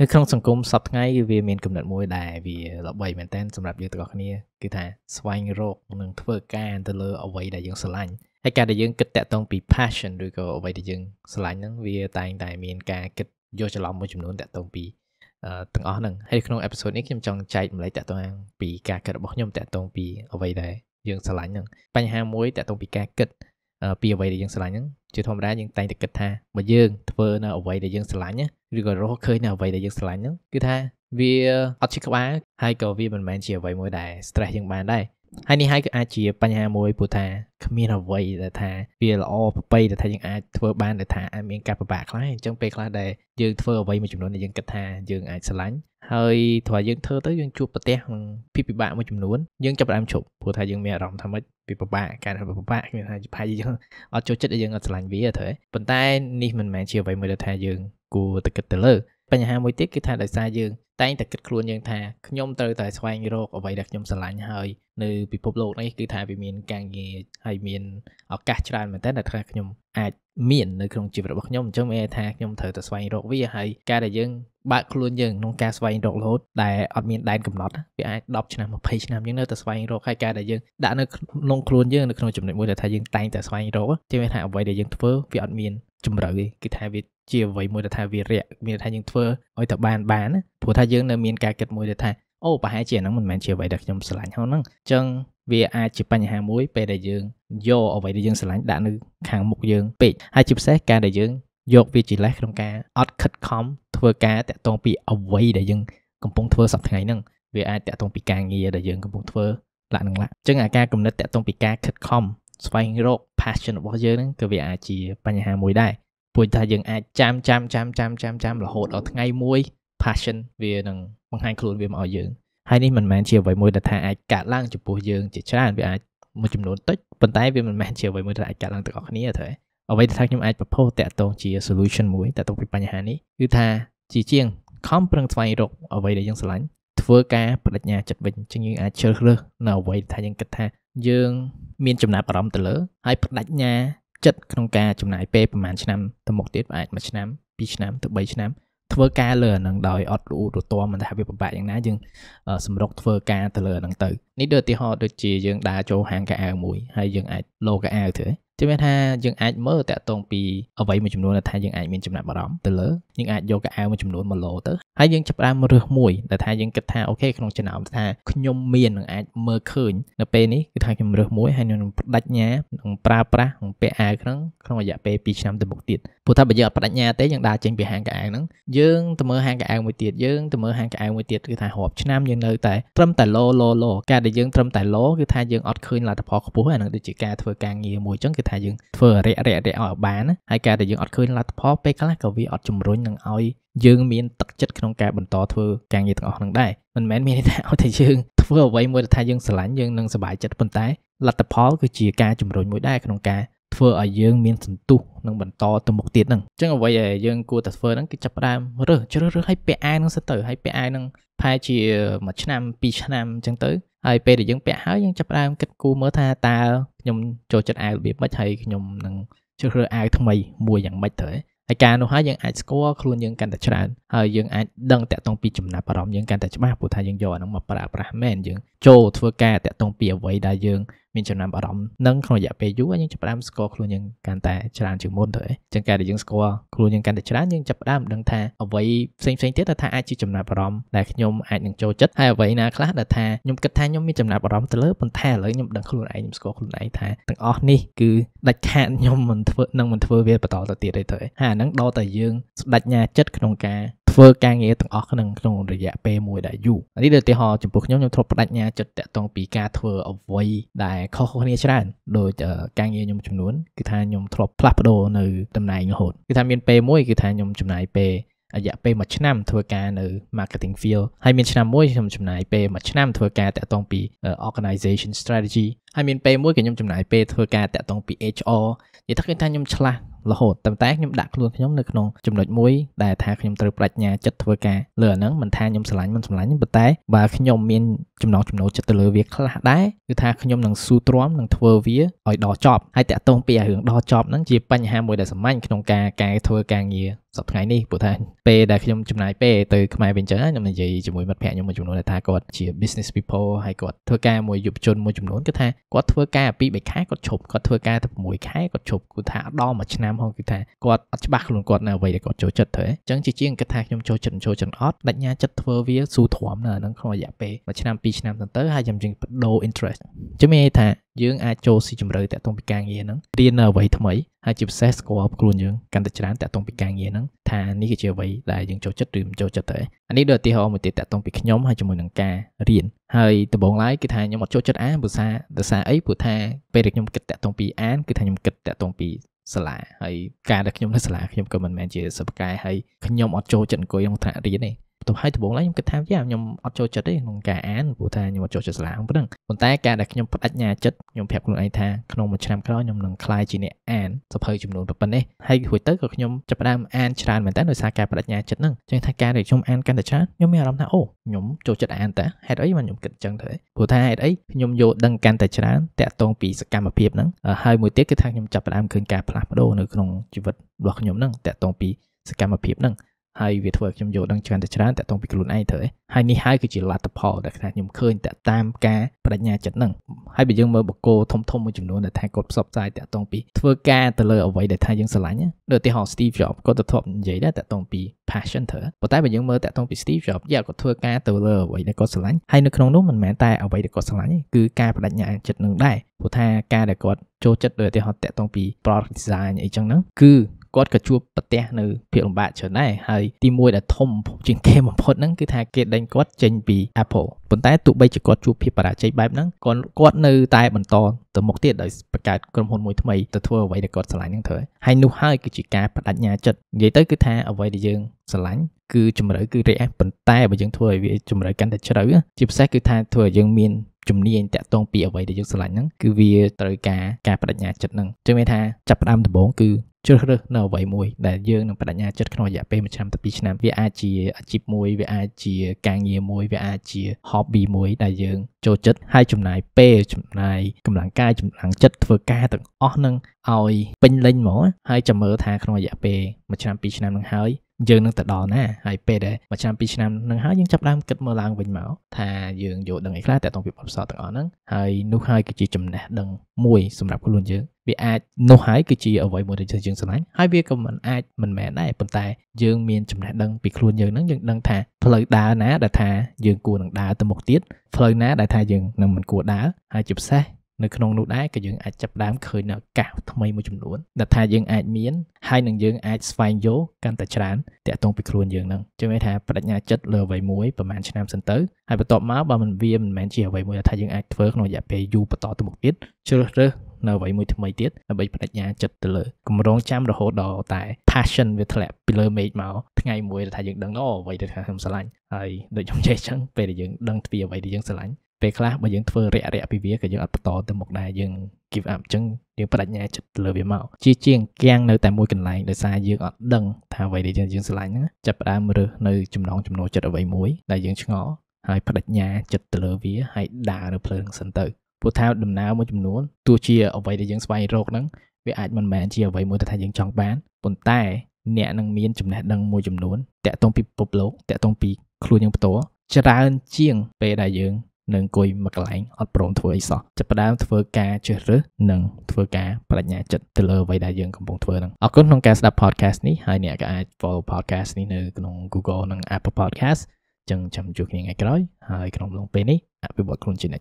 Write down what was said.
ในครั้งสังคมสับไงคือเวียเมนกำหนดมวยได้เวียเราใบเหมือนเต้นสำหรับยุติกรณีคือถ้าสวายโรคหนึ่งเพื่อการแต่เลอเอาไว้ได้ยังสลันให้การได้ยังกึศแต่ต้องปี passion ด้วยก็เอาไว้ได้ยังสลันนั้นเวียต่างแต่เมียนการกึศโยจะล้อมจำนวนแต่ต้องปีตั้งอ้อหนึ่งให้คุณน้องเอพิโซดนี้คุณจองใจมาเลยแต่ต้องปีการกึศบอกยมแต่ต้องปีเอาไว้ได้ยังสลันนั้นปัญหามวยแต่ต้องปีการกึศปีเอาไว้ได้ยังสลันนั้นจะทำได้ยังต่างแต่กึศท่ามายังเพื่อน่าเอาไว้ได้ยังสลันนั้นหรือก็เราเคยน่าไว้ได้ยังสลันนั้นคือถ้าเวียอัดชิคบ้าให้ก็เวียมันแมนเชียไว้มวยได้สเตรย์ยังมาได้ให้นี่ให้ก็อาเจียปัญหามวยปูทาขมิ้นเอาไว้แต่ทาเวียละอ้อไปแต่ทายังอาเทอร์บ้านแต่ทาอาเมียงกาปะปะคล้ายจังไปคล้ายได้ยังเทอร์ไว้มาจุ่มนวลยังกระทายังอาสลันเฮ้ยถอยยังเทอร์เต้ยังจูบปะเตะพี่ปีบะมาจุ่มนวลยังจับดำฉกปูทายังเมียรำทำให้ปีปะปะการทำปะปะยังพายยังเอาโจจิตยังอาสลันเวียเถอะปัญหานี่มันแมนเชียไว้มาแต่ทายังกูตะกัดเตลปัญหามวยเตี้ยคือทาได้ซายังแต่แต่กัดครัวยังทาขย่มเตยแต่สวายโรคเอาไว้ดักย่มสลันเฮ้ยในปีพบโลกนี่คือทาไปเมียนกางเงียให้เมียนเอากาชรันมาแต่แต่ทาขย่มอาจเมียนในโครงจิตระบบขย่มจังเมย์ทาขย่มเตยแต่สวายโรควิ่งให้กาได้ยังบะครัวยังน้องกาสวายโรคโลดแต่อัดเมียนได้กำหนดไปอาจดอกชนะมาเพย์ชนะยังเนื้อแต่สวายโรคให้กาได้ยังด่าในน้องครัวยังในโครงจิตในมวยแต่ทายังแต่แต่สวายโรคจังเมย์ทาเอาไว้ได้ยังเฟ้อไปอัดเมียนจุ่มเหลยคือทาวิเจียวไว้มวยเดทาวีเรียมีเดทายังเทอร์อ้อยตะบานบานนะผัวทายังเนมีนการเกิดมวยเดทาโอ้ปะหายเจียนั่งมันแมนเชียวไว้ดักยมสลันเขานั่งจังเวียอาจิปัญหามวยไปได้ยังโยเอาไว้ได้ยังสลันด่านึกขางมุกยังปิดให้จิบแซกการได้ยังโยกวีจิแลกตรงการอดคัดคอมเทอร์การแต่ตรงปีเอาไว้ได้ยังกำปงเทอร์สับไงนั่งเวียอาแต่ตรงปีการเงียได้ยังกำปงเทอร์ละนั่งละจังอาการกำเนิดแต่ตรงปีการคัดคอมสไปโรคพาชนบอกเยอะนั่งก็เวียอาจิปัญหามวยได้ปุยทายังอาจามจำละโหดเอาทั้งไงมวย passion เวียนังบางไฮครูนเวียมเอาเยอะให้นี่มันแมนเชียวไว้มวยแต่ทางอากาศล่างจุดปุยเยอะจิตชาติเวียอาจมาจุ่มนุ่นตึ๊ดปันท้ายเวียมันแมนเชียวไว้มวยแต่อากาศล่างตัวออกนี้เถอะเอาไว้ทางยังอาจประโพสแต่ตรงจี solution มวยแต่ตรงเป็นปัญหานี้คือทาจีเจียงคอมเปลืองไฟรกเอาไว้ได้ยังสลันเฟื่อแก่ปรัชญาจัดเป็นจึงยังอาจเชื่อเรื่องเอาไว้ทางยังกระทายังมีจำนวนปรำแต่เลอะให้ปรัชญาจัดโครงการจำหน่ายเป้ประมาณชนะตั้งหมกเด็ดอาจมาชนะปีชนะตั้งใบชนะทเวอร์การเลือดหนังดอยอดรูดูตัวมันทำให้ประบาดอย่างนั้นจึงสมรภูทเวอร์การแต่เลือดหนังตื่นนี่เดือดที่หอดจีจึงด่าโจห่างกับอาหมุยให้ยังอาจโลกับอาเถอะใช่ไหมท่ายังอาจเมื่อแต่ตรงปีเอาไว้มาจำนวนท่ายังอาจมีจำนวนปรำแต่เลอะยังอาจโยกับอามาจำนวนมาโลเตอร์ให้ยังจับได้มาเรือมุยแต่ท่ายังกระท่าโอเคขนมชนะท่าขยมเมียนหนังอาจเมื่อคืนในเป้นี้คือท่าขยมเรือมุยให้หนังดัชญาหนังปลาหนังเป้อาครั้งขนมยาเป้ปีชนะตั้งหมกเด็ดผู้ท่าไปเยอะปรัชญาเต้ยังด่าจึงไปห่างกับอาหนังยังแต่เมื่อห่างกับอาไม่ติดยังแต่เมื่อห่างกับอาไม่ติดคือท่าหอบชนะยังเลยแต่ตรมแต่โลการได้ยังตรมแต่โลคือท่ายังอดคืนหลังแต่พอขบุ้ยหนังดิจิการเทอร์การเงียมุยจังคือท่ายังเทอร์เร่ออกบ้านนะให้การได้ยังอดคืนหลังแต่พอไปคลากับวีอดจุ่มรุ่นหนังอ้อยยังมีตักจัดขนมแกะบนต่อเทอร์การเงียต่างออกหนังได้มันแม้นมีแต่เอาแต่ยังเทอร์ไว้มวยแต่ท่ายังสลันยังหนังสบายจัดบนใต้หลังแต่พอคือจีการจุ่มรุ่นมุยได้ขนมแกะเฟื่ออายุมีสันตุนังบรรทอตัวหมกติดนังจังเอาไว้ยังกูแต่เฟื่อนั้นก็จับได้เรื่องจะเรื่องให้เปย์ไอ้นังสเตอร์ให้เปย์ไอ้นังพายจีมาชนะปีชนะจังเตอร์ไอเปย์เดี๋ยวยังเปย์หายังจับได้ก็กูเมื่อท่าตาหนุ่มโจจัดไอ้เบียบไม่ใช่หนุ่มนังจะเรื่องไอ้ทำไมมวยอย่างไม่เถอะไอการนู้นหายังไอ้สกอร์ครูนยังการแต่ชนะยังไอ้ดังแต่ตรงปีจุ่มนาปรอมยังการแต่ชนะผู้ทายยังย่อนังมาปราแม่นยังโจเฟื่อแก่แต่ตรงปีเอาไว้ได้ยังมีจำนวนอารมณ์นั่งขนมยาเปยุยังจับได้สกอร์ครูยังการแต่ชนะจึงมุ่นเถอะจังการได้ยังสกอร์ครูยังการแต่ชนะยังจับได้ดังท่าเอาไว้เซ็งๆเตี้ยแต่ท่าไอจีจำนวนอารมณ์แต่ขยมไอหนึ่งโจจัดให้เอาไว้นาคลาแต่ท่ายมกระทายยมมีจำนวนอารมณ์แต่เลิกบนท่าเลยยมดังครูไอยมสกอร์ครูไอท่าตั้งอ๋อนี่คือดัดแขนยมมันเฟื่อนั่งมันเฟื่อเวียนประต่อตีได้เถอะหานั่งดอแต่ยังดัดยาจัดขนมกาเฟื่อการเงี้ยตั้งอ๋อขนมขนมระยะเปย์มวยได้อยู่อันนี้เดือดตีหอจมูกยมยมทบดัดยาจัดแต่ตรงปีกาเฟื่อเอาไว้ได้ข้อข้อนี้ใช่ไหมโดยการเงินยมจำนวนคือทานยมทรพลับโดในตำแหน่งโหดคือทานเมียนเปย์มวยคือทานยมจำนายเปย์อยากเปย์มัชนัมทัวร์การใน marketing field ให้เมียนชนะมวยยมจำนายเปย์มัชนัมทัวร์การแต่ตรงปี organization strategy hay miền Tây mỗi cái nhóm chấm nải P thôi cả tại toàn bị HO vậy tất cả các nhóm chla là hột tầm tác nhóm đặt luôn nhóm được non chấm nổi mũi đại thà nhóm từ bạch nhà chật thôi cả lửa nắng mình tha nhóm sải mình sải nhóm bật té và khi nhóm miền chấm nổi chật từ lửa việc là đái cứ tha khi nhóm nằng su tróm nằng thưa vía ở đò chọp hay tại toàn bị hưởng đò chọp nắng chỉ banh hai mùi đại sầm anh nòng cà cài thôi cà nghìaสอบไงนี่ปุ๊บท่านเปย์ได้คือจำนายเปย์ตื่นขึ้นมาเป็นเจ้าหน้ามันจะจมูกมัดแผลยังมันจมูกได้ท่ากดเชียร์ business people ให้กดทัวร์การมวยหยุบจนมวยจมูกก็ท่ากดทัวร์การปีไปขายกดฉบกดทัวร์การทับมวยขายกดฉบกูท่าดอมมาชนะห้องกูท่ากดอัจฉริยะหลุดกดน่ะไว้ได้กดโจจัดเถอะจังจีเจียงก็ท่ายมโจจัดออดดัชนีจัดทัวร์วิวสู่ถ่วมน่ะนั่งคอยอยากเปย์มาชนะปีชนะตั้งเต้อให้จำจึงเป็น low interest จะไม่ท่ายื่นอาโจสิจมเลยแต่ต้องไปการเงี้ยนั่งเรียนเอาไว้ทำไมให้จุดเซสก็เอากลุ่นยื่นการตัดร้านแต่ต้องไปการเงี้ยนั่งท่านี้ก็เจอไว้ได้ยังโจจัดดื่มโจจัดเถอะอันนี้เดือดที่เขาเอามาติดแต่ต้องไปขย้อมให้จมูกหนังกาเรียนให้ตัวบงไล่คือท่ายังหมดโจจัดอ้าบุษาเดือดสาไอ้ผู้ท่าไปเด็กยังกิดแต่ต้องไปอ้านคือท่ายังกิดแต่ต้องไปสลายให้การเด็กยังได้สลายยังก็มันแมนเจอสบกายให้ขย้อมเอาโจจัดก็ยังท่าเรียนนี่ตัวให้ตัวบงไล่ยังกิดท่ายามยังเอาโจจัดได้หนังกาอ้านผู้ท่ายังหมดโจจัดสลายของพนังคนแต่การเด็กยังพัฒนาจัดยมแผลคนไอท่าขนมมันชนะเขายมหนังคลายจีเนียแอนสะเพยจำนวนแบบนี้ให้หวยเตอร์กับยมจะประดามแอนชราเหมือนแต่โดยสาการปรัชญาจัดนั่งจังทางการเด็กชมแอนกันแต่ชนะยมไม่อารมณ์ท่าโอ้ยมโจจัดแอนแต่ให้ได้มันยมเกิดจังเถอะผู้ท่าให้ได้ยมโยดังกันแต่ชนะแต่ตรงปีสกรรมมาเพียบนั่งให้มวยเตี้ยคือทางยมจะประดามคืนการพลัดพโดในขนมชีวิตหลอกยมนั่งแต่ตรงปีสกรรมมาเพียบนั่งให้เวทเวิร์กยมโยดังกันแต่ชนะแต่ตรงปีกลุ่นไอเถอะให้นี่ให้คือจิรัตพอแต่ขณะยมเคยแต่ตามการปรัชญาจัดนั่งให้ไปยังเมื่อบอกโกทมมาจุดนู้นแต่ทางกดสอบใจแต่ตรงปีเพื่อแก้แต่เลยเอาไว้แต่ทางยังสลายเนี่ยโดยที่หอ Steve Jobs ก็จะทบใหญ่ได้แต่ตรงปี passion เถอะพอใต้ไปยังเมื่อแต่ตรงปี Steve Jobs อยากกดเพื่อแก้แต่เลยเอาไว้แต่กดสลายให้นึกน้องนู้นมันแม้แต่เอาไว้แต่กดสลายคือการปรัชญาจัดนั่งได้พอทางการแต่กดโจจัดโดยที่หอแต่ตรงปี product design ไอ้จังนั้นคือกดกระชับประเทศในเพียงบาทเฉยได้ให้ทีมวยแต่ทมจึงเข้มพอนั่นคือทางเกิดดังกดเจนปี Appleบนใต้ตุบใบจะกอดจูพิปราใจแบบนั้นก่อนกอดนื้อใต้บรรทอนตัวมกเตี้ยได้ประกาศกรมหุ่นมวยทำไมตัวทั่วไว้ได้กอดสลายนั่งเถอะให้นูให้กิจการประดับยาจัดใหญ่เต้คือท่าเอาไว้ได้ยังสลายคือจุ่มเลยคือเรียบนใต้ไปยังทั่ววิจุ่มเลยกันแต่เฉยๆจิบแซคือท่าทั่วยังมีนจุ่มเนียนแต่ต้องปีเอาไว้ได้ยังสลายนั่งคือวิตรการประดับยาจัดนั่งจึงไม่ท่าจับประดับตัวบงคือเจอเรื่องน่าไว้มวยแต่เยอะนั่งปรัชญาจัดขนมอยากเป็นมันชนะแต่ปีชนะวิอาชีอาชีพมวยวิอาชีการเงียมวยวิอาชีฮอบบี้มวยแต่เยอะโจจัดให้จุ่มนายเป้จุ่มนายกำลังกายจุ่มหลังจัดเฟอร์กาต่างอ้อนั่งเอาเป็นเล่นหมอให้จำเมื่อทางขนมอยากเป็นมันชนะปีชนะนั่งหายเยอะนั่งแต่ดอนะให้เป้ได้มันชนะปีชนะนั่งหายยังจับได้กัดเมื่อลางเป็นหมอทางเยอะโยดังไอ้คลาแต่ต้องปิดปอบสอดต่างอ้อนั่งให้นุ่งให้กิจจุ่มแหนดังมวยสำหรับคนรุ่นเยอะวิอาจโน้หายกิจเอาไว้หมดในเชิงสลายให้เบี้ยก็มันอาจมันแม่ได้ปนตายยังมีนจำแนกดังปีครูนยังนั่งยังดังท่าเพลย์ดาหน้าดาท่ายังกูหนังดาตัวหมกเตี้ยเพลย์หน้าดาท่ายังนั่งมันกูดาให้จุดแท้ในขนมนูได้ก็ยังอาจจับดามเคยหนักเก่าทำไมมาจุ่มล้วนดาท่ายังอาจมีนให้หนังยังอาจสไฟโยกันแต่ฉลาดแต่ตรงปีครูนยังนั่งจะไม่ท่าปรัชญาจัดเลือไว้มวยประมาณชนะสันเตอร์ให้ประตอบม้าบ่มันเวียมันแมนเชียไว้มวยดาท่ายังอาจเฟิร์กหน่อยอย่าไปยูประตอบตัวหมกเตี้ยเชื่อเรื่องน่าไว้มวยทำไมเตี้ยน่าไปปรัชญาจัดเตลกลุ่มร้องจ้ำระโหดดอแต่ passion เวทแหลบไปเลยไม่เมาทั้งไงมวยแต่ยังดังน้อไว้แต่ทำสลายไอ้โดยยงใจช่างไปแต่ยังดังเปียไว้แต่ยังสลายไปคลาบมายังเฟอร์เระๆไปเวียกับยังอัดต่อแต่หมกได้ยังกิฟต์อัพจังยังปรัชญาจัดเลยไปเมาชี้เจียงแกงในแต่มวยกันไหลโดยสายยังอัดดังท่าไว้แต่ยังสลายนะจับได้มือในจุ่มน้องจุ่มโนจัดเอาไว้มวยแต่ยังชงอให้ปรัชญาจัดเลยเวียให้ด่าในเพลิงสันเตอร์พวกท้าวดำน้ำมันจำนวนตัวเชียเอาไว้ได้ยังสบายโรคนั้นเวอาจมันแมนเชียไว้มวยแต่ทางยังจองบ้านปนใต้เนี่ยนังมีนจำแนกดังมวยจำนวนแต่ต้องปีปบโลกแต่ต้องปีครูยังประตูจะร้านเชียงไปได้ยังหนึ่งกุยมะกลายอัดโปร่งทัวร์อีสอจะประดามทัวร์กาเชื่อหรือหนึ่งทัวร์กาปรัชญาจัดเตลอไว้ได้ยังกำปองทัวร์นั้นเอาคุณของการสนับพอดแคสต์นี้ให้เนี่ยก็อาจ follow podcast นี้ในคุณของ Google นั่ง Apple Podcast จึงจำจุกยังไงก็ได้ให้คุณลงไปนี้ไปบวชคุณจีน